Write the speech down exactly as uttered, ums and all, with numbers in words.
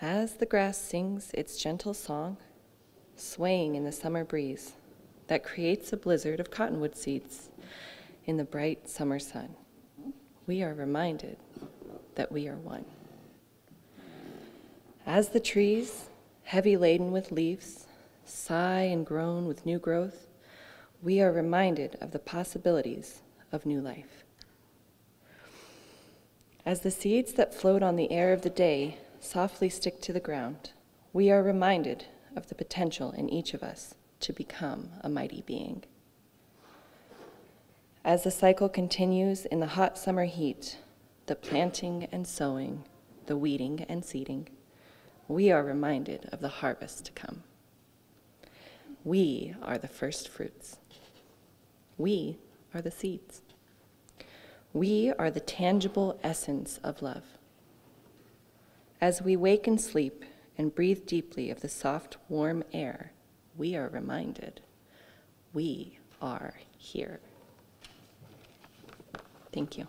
As the grass sings its gentle song, swaying in the summer breeze that creates a blizzard of cottonwood seeds in the bright summer sun, we are reminded that we are one. As the trees, heavy laden with leaves, sigh and groan with new growth, we are reminded of the possibilities of new life. As the seeds that float on the air of the day softly stick to the ground, we are reminded of the potential in each of us to become a mighty being. As the cycle continues in the hot summer heat, the planting and sowing, the weeding and seeding, we are reminded of the harvest to come. We are the first fruits. We are the seeds. We are the tangible essence of love. As we wake and sleep and breathe deeply of the soft, warm air, we are reminded we are here. Thank you.